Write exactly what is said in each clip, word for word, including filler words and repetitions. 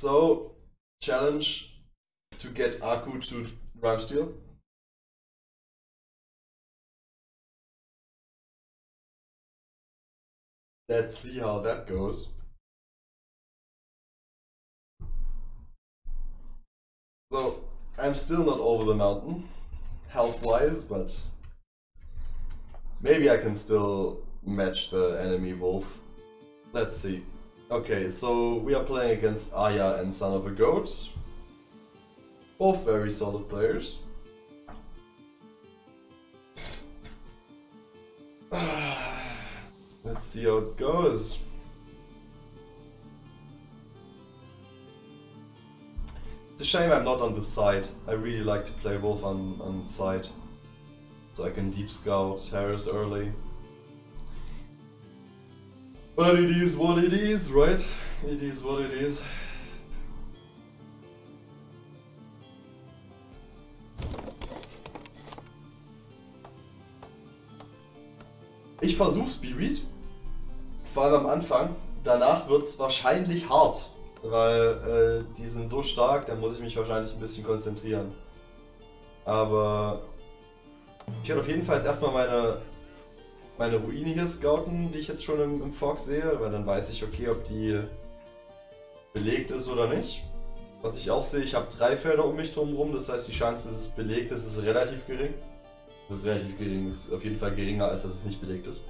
So, challenge to get Aku to Rhyme Steel. Let's see how that goes. So, I'm still not over the mountain, health-wise, but maybe I can still match the enemy wolf. Let's see. Okay, so we are playing against Aya and Son of a Goat. Both very solid players. Let's see how it goes. It's a shame I'm not on the side. I really like to play Wolf on, on side. So I can deep scout Harris early. But it is what it is, right? It is what it is. Ich versuch's, B-Read. Vor allem am Anfang. Danach wird's wahrscheinlich hart. Weil äh, die sind so stark, da muss ich mich wahrscheinlich ein bisschen konzentrieren. Aber ich werde auf jeden Fall jetzt erstmal meine, meine Ruine hier scouten, die ich jetzt schon im, im Fork sehe, weil dann weiß ich, okay, ob die belegt ist oder nicht. Was ich auch sehe, ich habe drei Felder um mich drumherum, das heißt die Chance, dass es belegt ist, ist relativ gering. Das ist relativ gering, ist auf jeden Fall geringer, als dass es nicht belegt ist.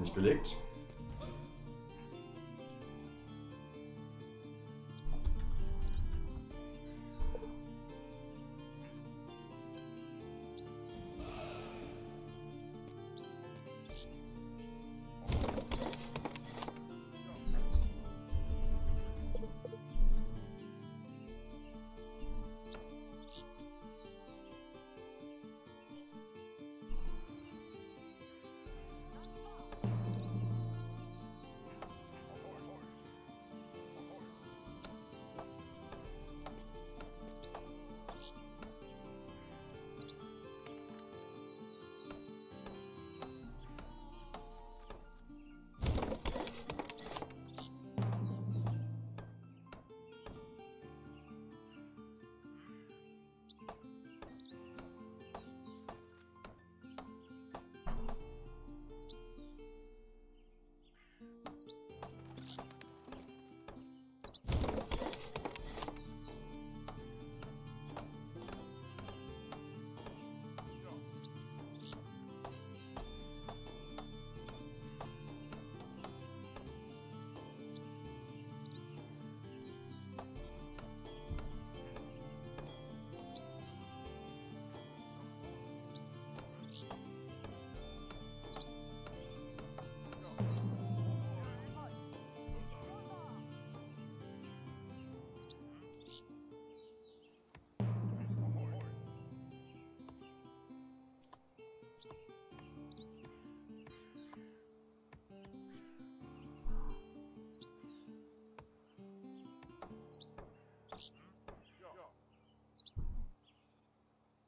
Nicht belegt.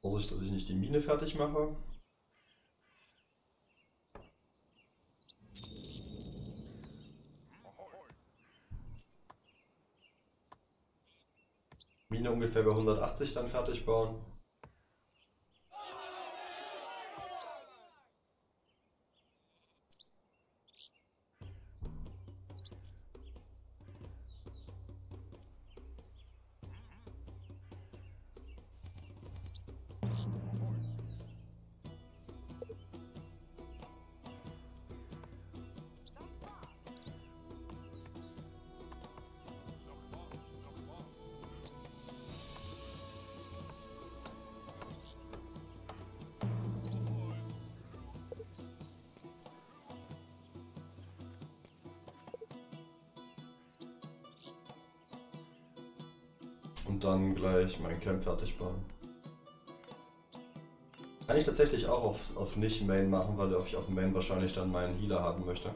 Vorsicht, dass ich nicht die Mine fertig mache. Mine ungefähr bei hundertachtzig dann fertig bauen. Und dann gleich mein Camp fertig bauen. Kann ich tatsächlich auch auf, auf nicht Main machen, weil ich auf Main wahrscheinlich dann meinen Healer haben möchte.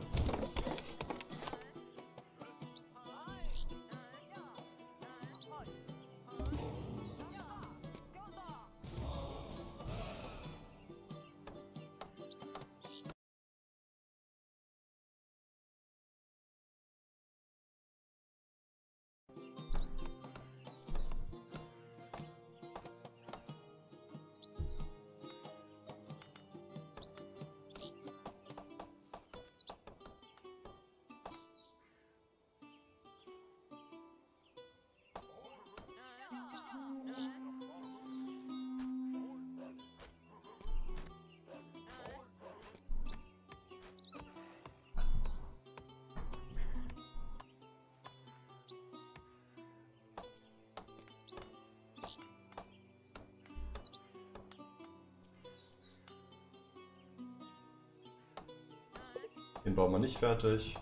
Den bauen wir nicht fertig.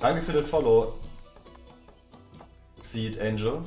Danke für den Follow, Seed Angel.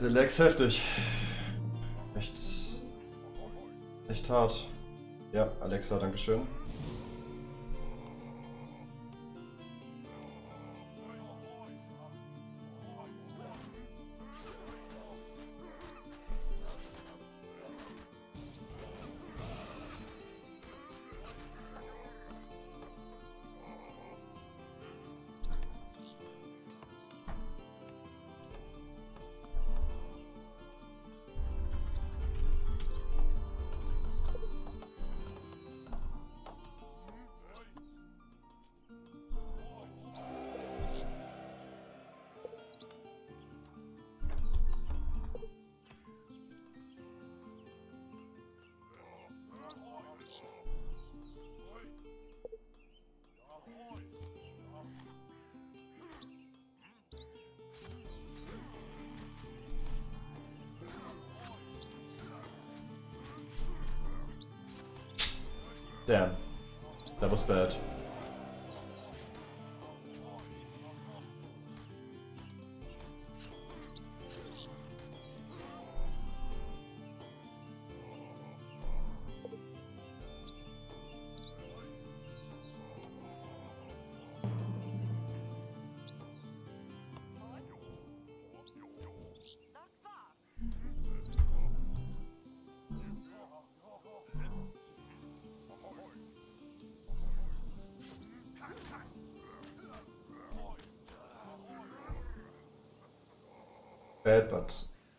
Der Lag ist heftig. Echt. Echt hart. Ja, Alexa, dankeschön. Damn, that was bad. Bad, but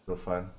so fine.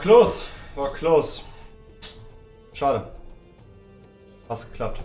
War close. War close. Schade. Was geklappt.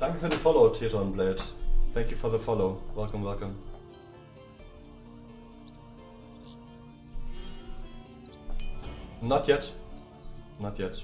Danke für den Follow, Teton Blade. Thank you for the follow. Welcome, welcome. Not yet. Not yet.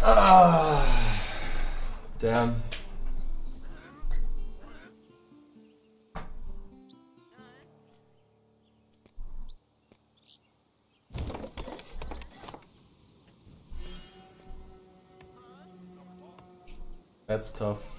Ah, damn. That's tough.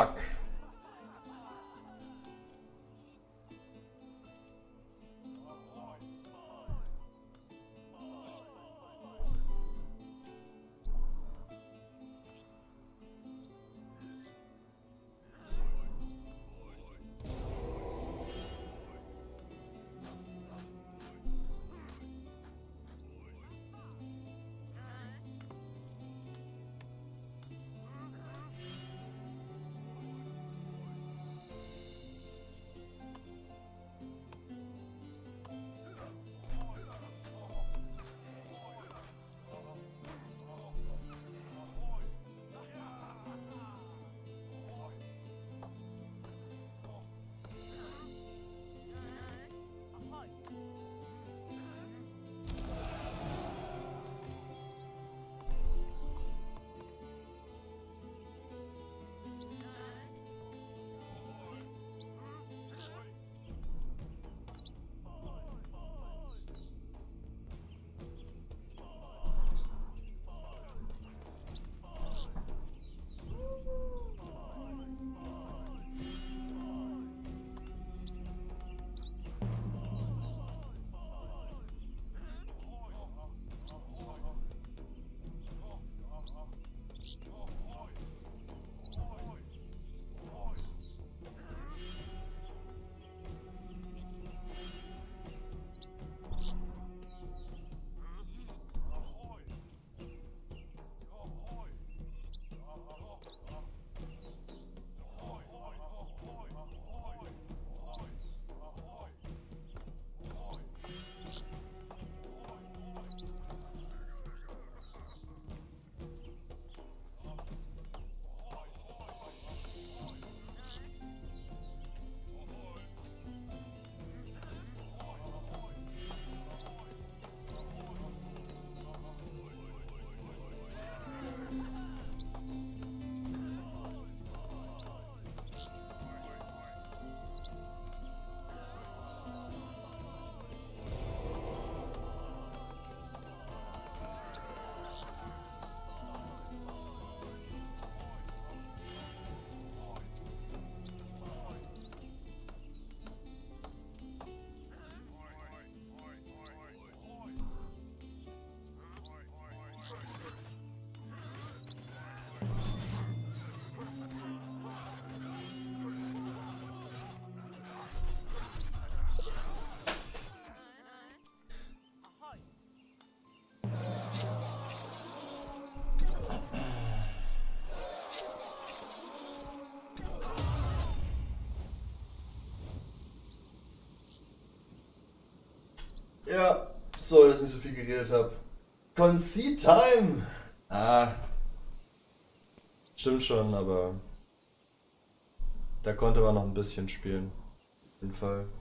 Fuck. Ja, sorry, dass ich nicht so viel geredet habe. Conceit Time! Ah. Stimmt schon, aber da konnte man noch ein bisschen spielen. Auf jeden Fall.